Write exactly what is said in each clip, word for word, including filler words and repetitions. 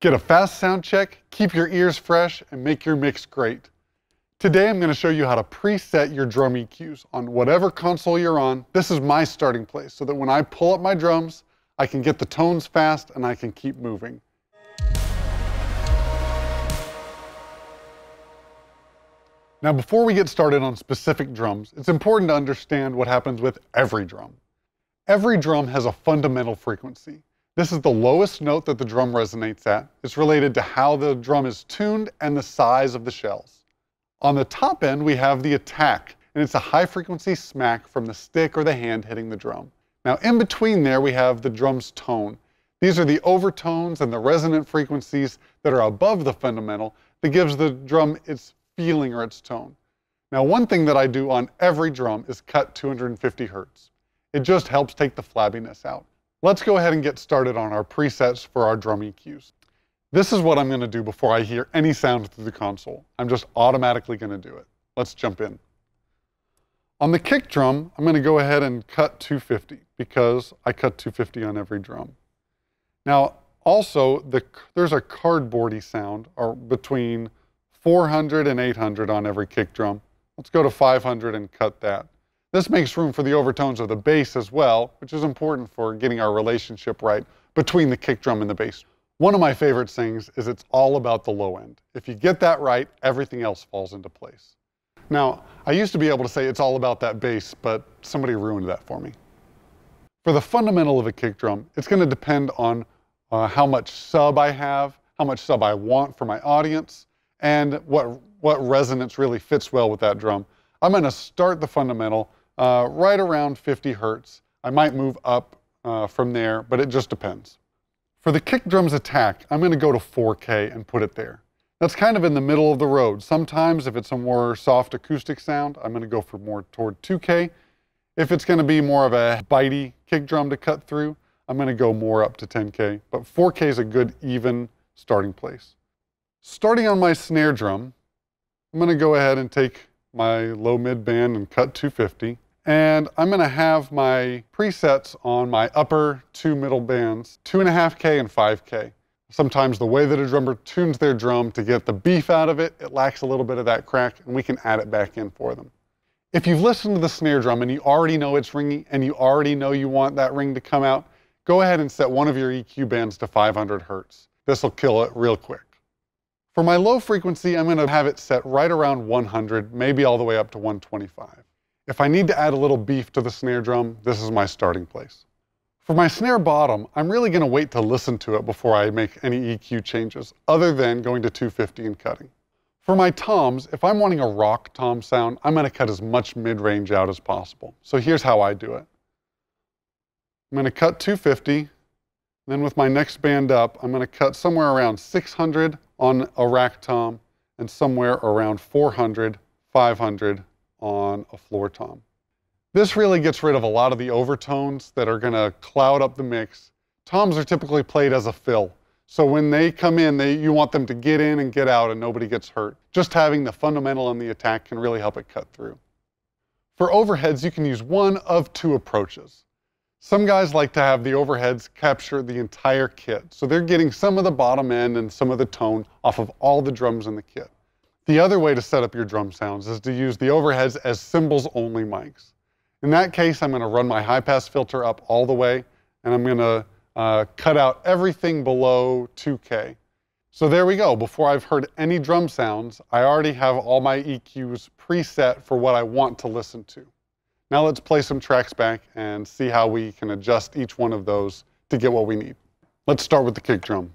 Get a fast sound check, keep your ears fresh, and make your mix great. Today I'm going to show you how to preset your drum E Qs on whatever console you're on. This is my starting place so that when I pull up my drums, I can get the tones fast and I can keep moving. Now before we get started on specific drums, it's important to understand what happens with every drum. Every drum has a fundamental frequency. This is the lowest note that the drum resonates at. It's related to how the drum is tuned and the size of the shells. On the top end, we have the attack, and it's a high-frequency smack from the stick or the hand hitting the drum. Now in between there, we have the drum's tone. These are the overtones and the resonant frequencies that are above the fundamental that gives the drum its feeling or its tone. Now one thing that I do on every drum is cut two hundred fifty hertz. It just helps take the flabbiness out. Let's go ahead and get started on our presets for our drum E Qs. This is what I'm going to do before I hear any sound through the console. I'm just automatically going to do it. Let's jump in. On the kick drum, I'm going to go ahead and cut two fifty because I cut two fifty on every drum. Now, also, the, there's a cardboardy sound or between four hundred and eight hundred on every kick drum. Let's go to five hundred and cut that. This makes room for the overtones of the bass as well, which is important for getting our relationship right between the kick drum and the bass. One of my favorite things is it's all about the low end. If you get that right, everything else falls into place. Now, I used to be able to say it's all about that bass, but somebody ruined that for me. For the fundamental of a kick drum, it's going to depend on uh, how much sub I have, how much sub I want for my audience, and what, what resonance really fits well with that drum. I'm going to start the fundamental Uh, right around fifty hertz. I might move up uh, from there, but it just depends. For the kick drum's attack, I'm going to go to four K and put it there. That's kind of in the middle of the road. Sometimes if it's a more soft acoustic sound, I'm going to go for more toward two K. If it's going to be more of a bitey kick drum to cut through, I'm going to go more up to ten K, but four K is a good even starting place. Starting on my snare drum, I'm going to go ahead and take my low mid band and cut two fifty. And I'm going to have my presets on my upper two middle bands, two point five K and five K. Sometimes the way that a drummer tunes their drum to get the beef out of it, it lacks a little bit of that crack, and we can add it back in for them. If you've listened to the snare drum and you already know it's ringing and you already know you want that ring to come out, go ahead and set one of your E Q bands to five hundred hertz. This will kill it real quick. For my low frequency, I'm going to have it set right around one hundred, maybe all the way up to one twenty-five. If I need to add a little beef to the snare drum, this is my starting place. For my snare bottom, I'm really going to wait to listen to it before I make any E Q changes, other than going to two fifty and cutting. For my toms, if I'm wanting a rock tom sound, I'm going to cut as much mid-range out as possible. So here's how I do it. I'm going to cut two fifty, then with my next band up, I'm going to cut somewhere around six hundred on a rack tom and somewhere around four hundred, five hundred on a floor tom. This really gets rid of a lot of the overtones that are going to cloud up the mix. Toms are typically played as a fill, so when they come in, they, you want them to get in and get out and nobody gets hurt. Just having the fundamental and the attack can really help it cut through. For overheads, you can use one of two approaches. Some guys like to have the overheads capture the entire kit, so they're getting some of the bottom end and some of the tone off of all the drums in the kit. The other way to set up your drum sounds is to use the overheads as cymbals-only mics. In that case, I'm going to run my high-pass filter up all the way, and I'm going to uh, cut out everything below two K. So there we go. Before I've heard any drum sounds, I already have all my E Qs preset for what I want to listen to. Now let's play some tracks back and see how we can adjust each one of those to get what we need. Let's start with the kick drum.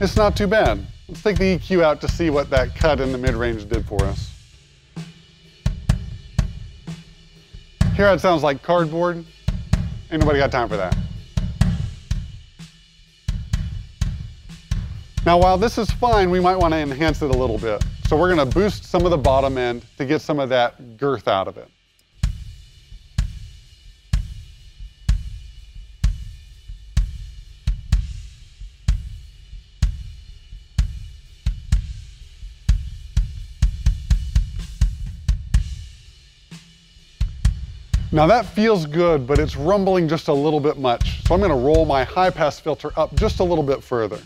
It's not too bad. Let's take the E Q out to see what that cut in the mid-range did for us. Here it sounds like cardboard. Ain't nobody got time for that. Now while this is fine, we might want to enhance it a little bit. So we're going to boost some of the bottom end to get some of that girth out of it. Now that feels good, but it's rumbling just a little bit much. So I'm gonna roll my high pass filter up just a little bit further.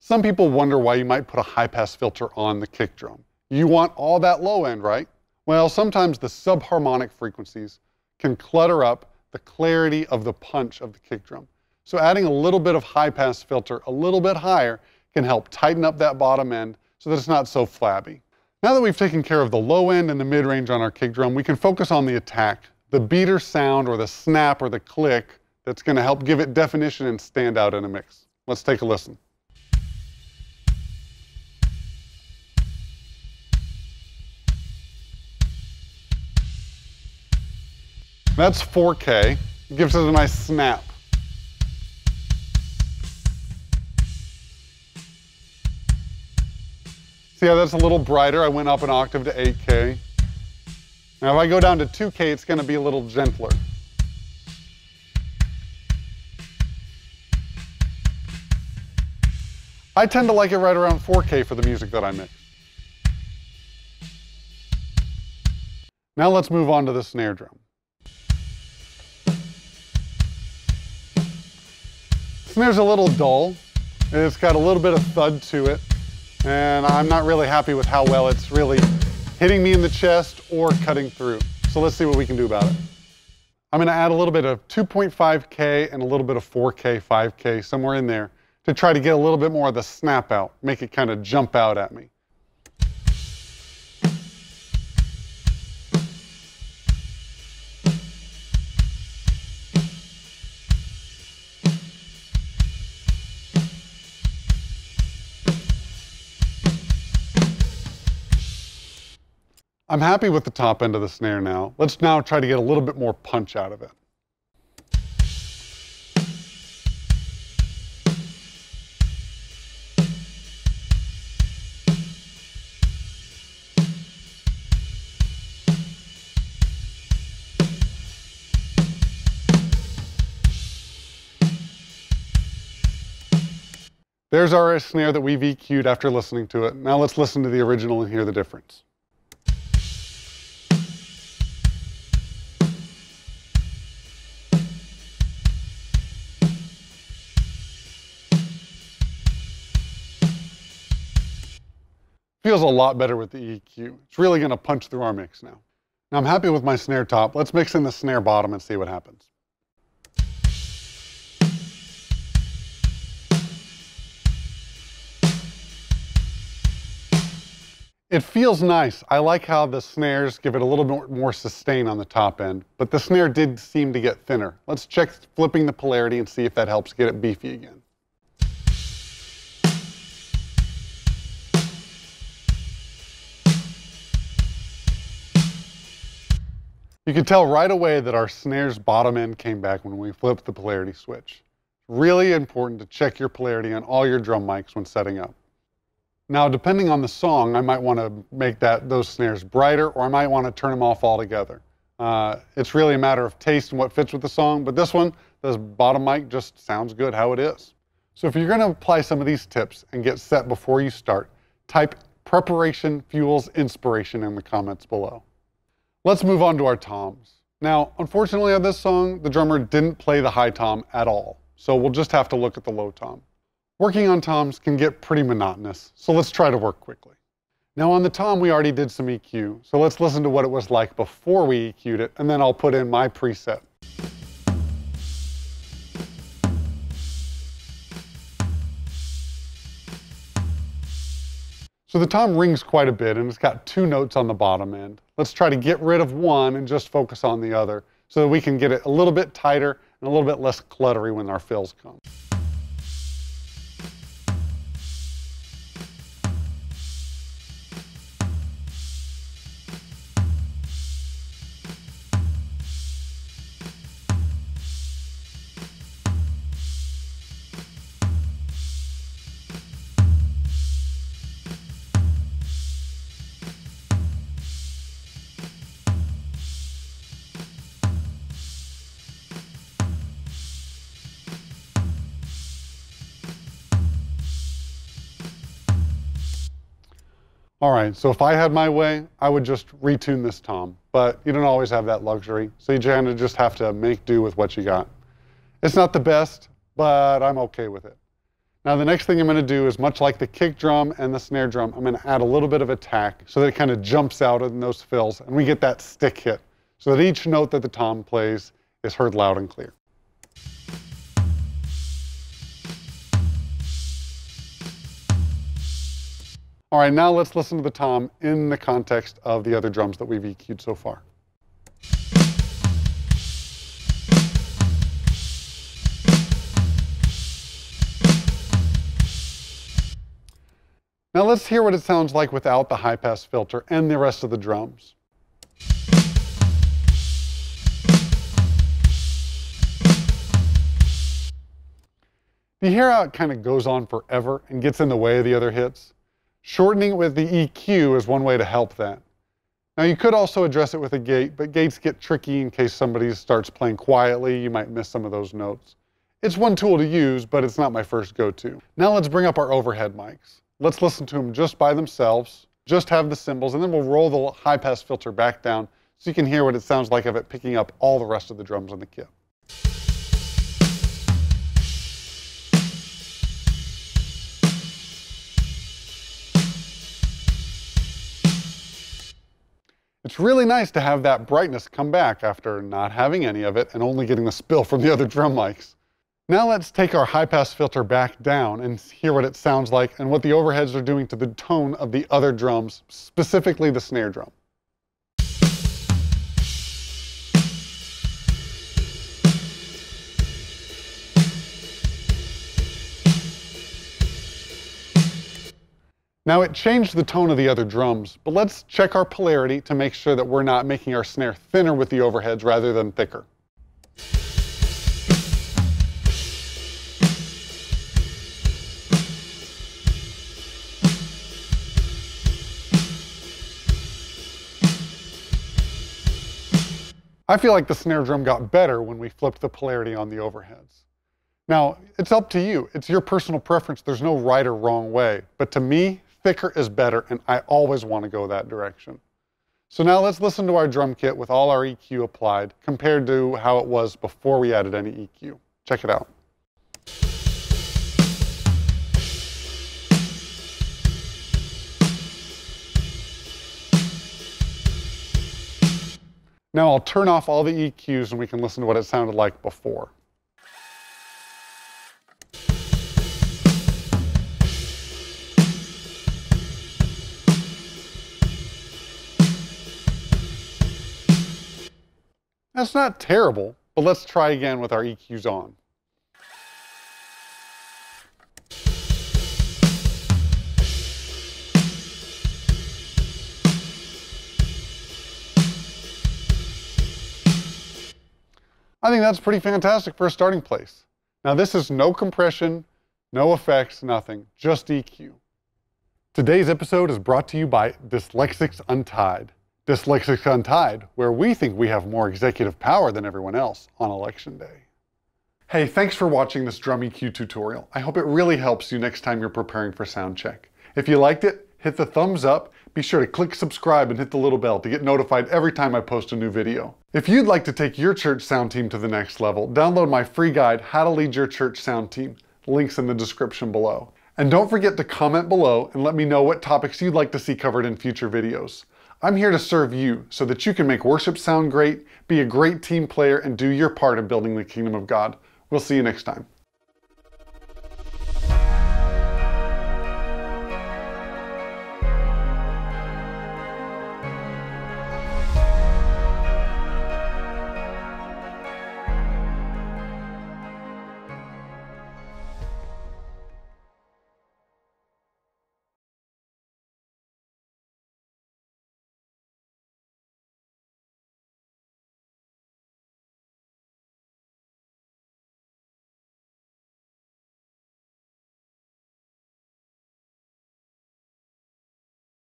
Some people wonder why you might put a high pass filter on the kick drum. You want all that low end, right? Well, sometimes the subharmonic frequencies can clutter up the clarity of the punch of the kick drum. So adding a little bit of high pass filter a little bit higher can help tighten up that bottom end so that it's not so flabby. Now that we've taken care of the low end and the mid-range on our kick drum, we can focus on the attack, the beater sound or the snap or the click that's going to help give it definition and stand out in a mix. Let's take a listen. That's four K. It gives it a nice snap. See how that's a little brighter? I went up an octave to eight K. Now if I go down to two K, it's going to be a little gentler. I tend to like it right around four K for the music that I mix. Now let's move on to the snare drum. Snare's a little dull. It's got a little bit of thud to it. And I'm not really happy with how well it's really hitting me in the chest or cutting through. So let's see what we can do about it. I'm going to add a little bit of two point five K and a little bit of four K, five K, somewhere in there to try to get a little bit more of the snap out, make it kind of jump out at me. I'm happy with the top end of the snare now. Let's now try to get a little bit more punch out of it. There's our snare that we've E Q'd after listening to it. Now let's listen to the original and hear the difference. Feels a lot better with the E Q. It's really going to punch through our mix now. Now I'm happy with my snare top. Let's mix in the snare bottom and see what happens. It feels nice. I like how the snares give it a little bit more sustain on the top end, but the snare did seem to get thinner. Let's check flipping the polarity and see if that helps get it beefy again. You can tell right away that our snare's bottom end came back when we flipped the polarity switch. Really important to check your polarity on all your drum mics when setting up. Now, depending on the song, I might want to make that those snares brighter, or I might want to turn them off altogether. Uh, it's really a matter of taste and what fits with the song, but this one, this bottom mic just sounds good how it is. So if you're going to apply some of these tips and get set before you start, type preparation fuels inspiration in the comments below. Let's move on to our toms. Now, unfortunately on this song, the drummer didn't play the high tom at all, so we'll just have to look at the low tom. Working on toms can get pretty monotonous, so let's try to work quickly. Now on the tom, we already did some E Q, so let's listen to what it was like before we E Q'd it, and then I'll put in my preset. So the tom rings quite a bit and it's got two notes on the bottom end. Let's try to get rid of one and just focus on the other so that we can get it a little bit tighter and a little bit less cluttery when our fills come. all right, so if I had my way, I would just retune this tom, but you don't always have that luxury. So you just have to make do with what you got. It's not the best, but I'm okay with it. Now the next thing I'm gonna do is, much like the kick drum and the snare drum, I'm gonna add a little bit of attack so that it kind of jumps out in those fills and we get that stick hit so that each note that the tom plays is heard loud and clear. All right, now let's listen to the tom in the context of the other drums that we've E Q'd so far. Now let's hear what it sounds like without the high-pass filter and the rest of the drums. You hear how it kind of goes on forever and gets in the way of the other hits? Shortening it with the E Q is one way to help that. Now you could also address it with a gate, but gates get tricky in case somebody starts playing quietly. You might miss some of those notes. It's one tool to use, but it's not my first go-to. Now let's bring up our overhead mics. Let's listen to them just by themselves, just have the cymbals, and then we'll roll the high-pass filter back down so you can hear what it sounds like of it picking up all the rest of the drums on the kit. It's really nice to have that brightness come back after not having any of it and only getting the spill from the other drum mics. Now let's take our high-pass filter back down and hear what it sounds like and what the overheads are doing to the tone of the other drums, specifically the snare drum. Now it changed the tone of the other drums, but let's check our polarity to make sure that we're not making our snare thinner with the overheads rather than thicker. I feel like the snare drum got better when we flipped the polarity on the overheads. Now, it's up to you. It's your personal preference. There's no right or wrong way. But to me, thicker is better, and I always want to go that direction. So now let's listen to our drum kit with all our E Q applied compared to how it was before we added any E Q. Check it out. Now I'll turn off all the E Qs and we can listen to what it sounded like before. That's not terrible, but let's try again with our E Qs on. I think that's pretty fantastic for a starting place. Now this is no compression, no effects, nothing, just E Q. Today's episode is brought to you by Dyslexics Untied. Dyslexics Untied, where we think we have more executive power than everyone else on election day. Hey, thanks for watching this drum E Q tutorial. I hope it really helps you next time you're preparing for sound check. If you liked it, hit the thumbs up. Be sure to click subscribe and hit the little bell to get notified every time I post a new video. If you'd like to take your church sound team to the next level, download my free guide, How to Lead Your Church Sound Team. Links in the description below. And don't forget to comment below and let me know what topics you'd like to see covered in future videos. I'm here to serve you so that you can make worship sound great, be a great team player, and do your part in building the kingdom of God. We'll see you next time.